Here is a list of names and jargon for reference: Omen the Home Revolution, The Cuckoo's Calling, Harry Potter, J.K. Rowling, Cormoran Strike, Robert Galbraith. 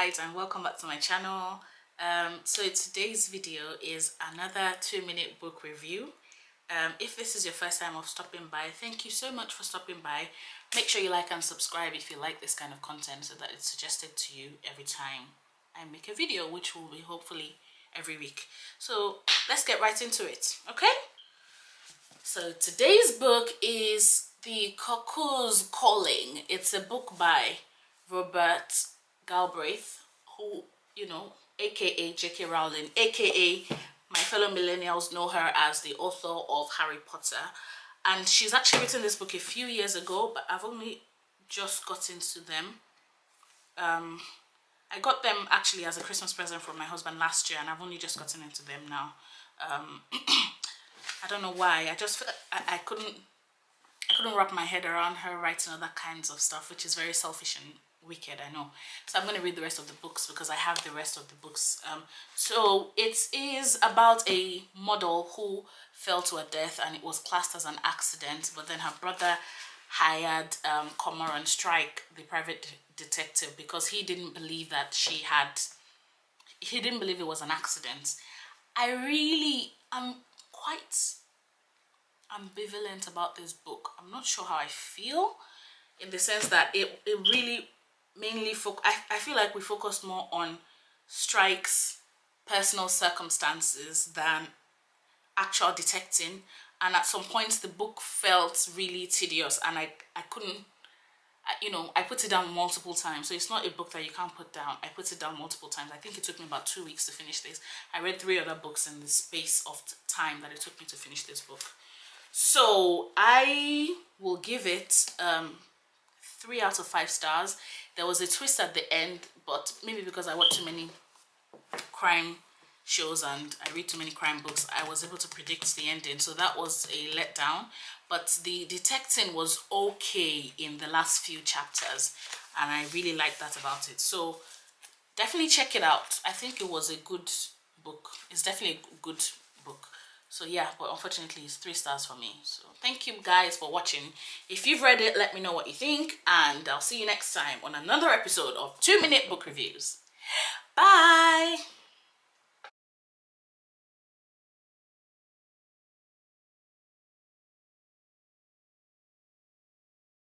guys, and welcome back to my channel. So today's video is another 2-minute book review. If this is your first time of stopping by, thank you so much for stopping by. Make sure you like and subscribe if you like this kind of content so that it's suggested to you every time I make a video, which will be hopefully every week. So let's get right into it, okay? So today's book is The Cuckoo's Calling. It's a book by Robert Galbraith, who, you know, aka J.K. Rowling, aka my fellow millennials know her as the author of Harry Potter. And she's actually written this book a few years ago, but I've only just gotten to them. I got them actually as a Christmas present from my husband last year, and I've only just gotten into them now. I don't know why. I just I couldn't wrap my head around her writing other kinds of stuff, which is very selfish and wicked, I know. So I'm going to read the rest of the books because I have the rest of the books. So it is about a model who fell to her death, and it was classed as an accident, but then her brother hired Cormoran Strike, the private detective, because he didn't believe that she had, he didn't believe it was an accident. I really am quite ambivalent about this book. I'm not sure how I feel, in the sense that it really mainly I feel like we focus more on Strike's personal circumstances than actual detecting, and at some points the book felt really tedious, and I couldn't, you know, I put it down multiple times. So it's not a book that you can't put down. I put it down multiple times. I think it took me about 2 weeks to finish this. I read 3 other books in the space of time that it took me to finish this book. So I will give it 3 out of 5 stars. There was a twist at the end, but maybe because I watch too many crime shows and I read too many crime books, I was able to predict the ending, so that was a letdown. But the detecting was okay in the last few chapters, and I really liked that about it. So definitely check it out. I think it was a good book. It's definitely a good book. So yeah, but unfortunately it's 3 stars for me. So thank you guys for watching. If you've read it, let me know what you think, and I'll see you next time on another episode of 2-minute book reviews. Bye.